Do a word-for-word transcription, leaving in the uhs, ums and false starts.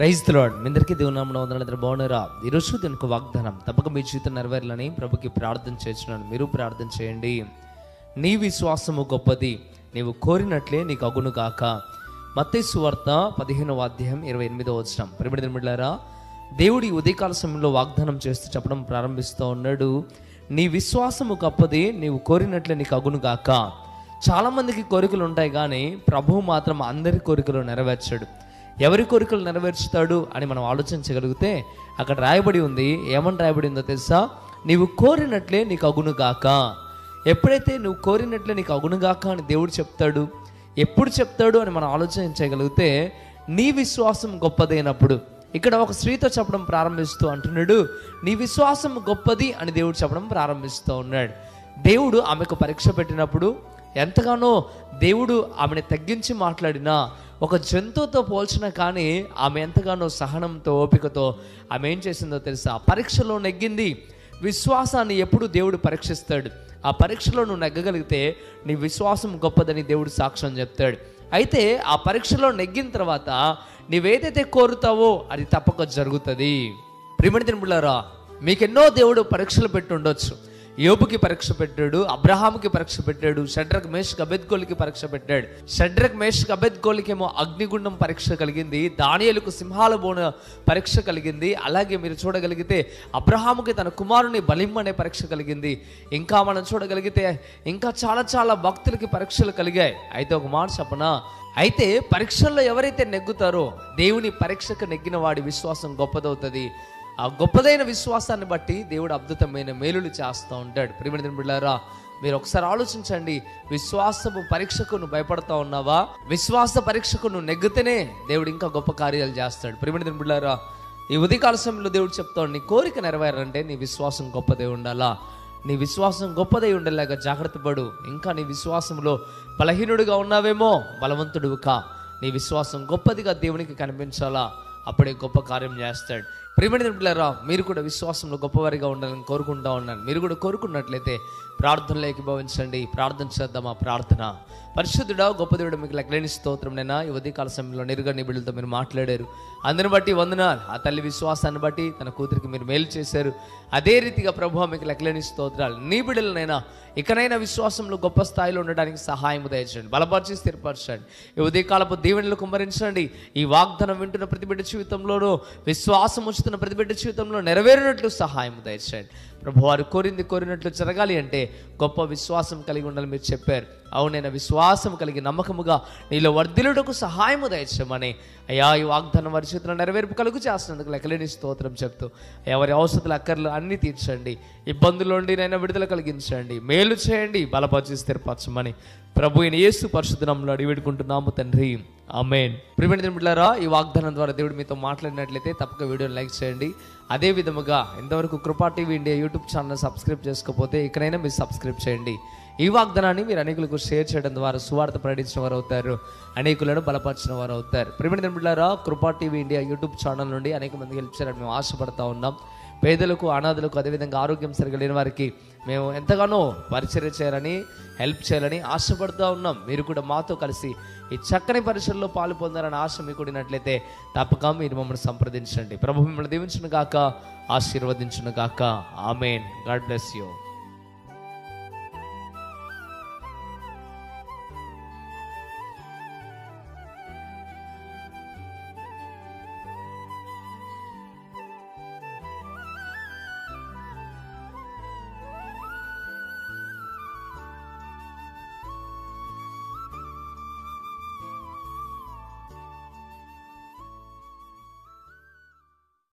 Praise the lord. మీ అందరికీ దేవుని నామమున వందనాలు. అందరూ బాగున్నారా? ఈ రోజు దీనికి వాగ్దానం తప్పక మీ జీవితం నెరవేరాలని ప్రభుకి ప్రార్థన చేస్తున్నాను. మీరు ప్రార్థన చేయండి. నీ విశ్వాసము గొప్పది, నీవు కోరినట్లే నీకు అగును గాక. మత్తయి సువార్త పదిహేనవ అధ్యాయం ఇరవై ఎనిమిదవ వచనం. ప్రియమైన మిత్రులారా, దేవుడు ఈ ఉదయకాల సమయంలో వాగ్దానం చేస్తూ చెప్పడం ప్రారంభిస్తూ ఉన్నాడు. నీ విశ్వాసము గొప్పది, నీవు కోరినట్లే నీకు అగును గాక. చాలామందికి కోరికలు ఉంటాయి, కానీ ప్రభువు మాత్రం అందరి కోరికలు నెరవేర్చాడు. ఎవరి కోరికలు నెరవేర్చుతాడు అని మనం ఆలోచించగలిగితే అక్కడ రాయబడి ఉంది. ఏమని రాయబడి ఉందో తెలుసా? నీవు కోరినట్లే నీకు అగునుగాక. ఎప్పుడైతే నువ్వు కోరినట్లే నీకు అగునుగాక అని దేవుడు చెప్తాడు, ఎప్పుడు చెప్తాడు అని మనం ఆలోచించగలిగితే నీ విశ్వాసం గొప్పదైనప్పుడు. ఇక్కడ ఒక స్త్రీతో చెప్పడం ప్రారంభిస్తూ అంటున్నాడు, నీ విశ్వాసం గొప్పది అని దేవుడు చెప్పడం ప్రారంభిస్తూ ఉన్నాడు. దేవుడు ఆమెకు పరీక్ష పెట్టినప్పుడు ఎంతగానో దేవుడు ఆమెను తగ్గించి మాట్లాడినా, ఒక జంతువుతో పోల్చినా కానీ ఆమె ఎంతగానో సహనంతో ఓపికతో ఆమె ఏం చేసిందో తెలుసా? పరీక్షలో నెగ్గింది. విశ్వాసాన్ని ఎప్పుడు దేవుడు పరీక్షిస్తాడు. ఆ పరీక్షలో నువ్వు నెగ్గగలిగితే నీ విశ్వాసం గొప్పదని దేవుడు సాక్ష్యం చెప్తాడు. అయితే ఆ పరీక్షలో నెగ్గిన తర్వాత నీవేదైతే కోరుతావో అది తప్పక జరుగుతుంది. ప్రియమైన దేవులారా, మీకెన్నో దేవుడు పరీక్షలు పెట్టి ఉండొచ్చు. యోబుకి పరీక్ష పెట్టాడు, అబ్రహాముకి పరీక్ష పెట్టాడు, షడ్రక్ మేషక్ అబెద్గోలికి పరీక్ష పెట్టాడు. షడ్రక్ మేషక్ అబెద్గోలికేమో అగ్నిగుండం పరీక్ష కలిగింది, దానియేలుకు సింహాల బోన పరీక్ష కలిగింది. అలాగే మీరు చూడగలిగితే అబ్రహాముకి తన కుమారుని బలిమ్మనే పరీక్ష కలిగింది. ఇంకా మనం చూడగలిగితే ఇంకా చాలా చాలా భక్తులకి పరీక్షలు కలిగాయి. అయితే ఒక మాట చెప్పనా, అయితే పరీక్షల్లో ఎవరైతే నెగ్గుతారో దేవుని పరీక్షకు నెగ్గిన వాడి విశ్వాసం గొప్పదవుతుంది. ఆ గొప్పదైన విశ్వాసాన్ని బట్టి దేవుడు అద్భుతమైన మేలులు చేస్తూ ఉంటాడు. ప్రియమైన బిడ్డలారా, మీరు ఒకసారి ఆలోచించండి. విశ్వాసపు పరీక్షకు నువ్వు భయపడతా ఉన్నావా? విశ్వాస పరీక్షకు నువ్వు నెగ్గితేనే దేవుడు ఇంకా గొప్ప కార్యాలు చేస్తాడు. ప్రియమైన బిడ్డలారా, ఈ ఉదయకాల సమయంలో దేవుడు చెప్తాడు, నీ కోరిక నెరవేరాలంటే నీ విశ్వాసం గొప్పదై ఉండాలా. నీ విశ్వాసం గొప్పదై ఉండేలాగా జాగ్రత్త పడు. ఇంకా నీ విశ్వాసంలో బలహీనుడిగా ఉన్నావేమో, బలవంతుడువు కా. నీ విశ్వాసం గొప్పదిగా దేవునికి కనిపించాలా, అప్పుడే గొప్ప కార్యం చేస్తాడు. ప్రియమైన బిడ్డలారా, మీరు కూడా విశ్వాసంలో గొప్పవారిగా ఉండాలని కోరుకుంటా ఉన్నాను. మీరు కూడా కోరుకున్నట్లయితే ప్రార్థనలో ఏకీభవించండి. ప్రార్థన చేద్దామా? ప్రార్థన. పరిశుద్ధుడా, గొప్ప దేవుడు, మీకు లెక్కలేని స్తోత్రం. నేను ఈ ఉదయకాల సమయంలో నేరుగా నీ బిడ్డలతో మీరు మాట్లాడారు. అందరిని బట్టి వందనాలు. ఆ తల్లి విశ్వాసాన్ని బట్టి తన కూతురికి మీరు మేలు చేశారు. అదే రీతిగా ప్రభువా, మీకు లెక్కలేని స్తోత్రాలు. నీ బిడ్డలనైనా ఇకనైనా విశ్వాసంలో గొప్ప స్థాయిలో ఉండడానికి సహాయం దయచేయండి, బలపరిచి స్థిరపరచండి. ఈ ఉదయకాలపు దీవెనలు కుమ్మరించండి. ఈ వాగ్దానం వింటున్న ప్రతి బిడ్డ జీవితంలోనూ, విశ్వాసం ఉంచుతున్న ప్రతి బిడ్డ జీవితంలో నెరవేరినట్లు సహాయం దయచేయండి. ప్రభు, వారు కోరింది కోరినట్లు జరగాలి అంటే గొప్ప విశ్వాసం కలిగి ఉండాలని మీరు చెప్పారు. అవునైనా విశ్వాసం కలిగి నమ్మకముగా నీలో వర్ధిల్లుటకు సహాయము దయచేయమని అయ్యా, ఈ వాగ్దానం వారి చేతుల్లో నెరవేర్పు కలుగు చేస్తున్నందుకు లెక్కలేని స్తోత్రం చెప్తూ, ఎవరి అవసరాలు అక్కర్లు అన్నీ తీర్చండి. ఇబ్బందులు ఉండి నైనా విడుదల కలిగించండి, మేలు చేయండి, బలపరిచి స్థిరపరచమని ప్రభు అయిన యేసు పరిశుద్ధ నామములో అడిగి వేడుకుంటున్నాము తండ్రి, ఆమేన్. ప్రియమైన మిత్రులారా, ఈ వాగ్దానం ద్వారా దేవుడు మీతో మాట్లాడినట్లయితే తప్పక వీడియోని లైక్ చేయండి. అదే విధముగా ఇంతవరకు కృపా TV India YouTube channel subscribe చేసుకోకపోతే ఇకనైనా మీరు సబ్స్క్రైబ్ చేయండి. ఈ వాగ్దానాన్ని మీరు అనేకులకు షేర్ చేయడం ద్వారా సువార్త ప్రకటించిన వారు అవుతారు, అనేకులను బలపరిచిన వారు అవుతారు. ప్రియమైన మిత్రులారా, కృపా టీవీ ఇండియా యూట్యూబ్ ఛానల్ నుండి అనేక మంది హెల్ప్ చేయాలని మేము ఆశపడతా ఉన్నాం. పేదలకు, అనాథులకు, అదేవిధంగా ఆరోగ్యం సరిగా లేని వారికి మేము ఎంతగానో పరిచర్య చేయాలని, హెల్ప్ చేయాలని ఆశపడుతూ ఉన్నాం. మీరు కూడా మాతో కలిసి ఈ చక్కని పరిచర్యలో పాలు పొందాలని ఆశ మీకు ఉన్నట్లయితే తప్పక మీరు మమ్మల్ని సంప్రదించండి. ప్రభు మిమ్మల్ని దీవించును గాక, ఆశీర్వదించును గాక. ఆమేన్. God bless you.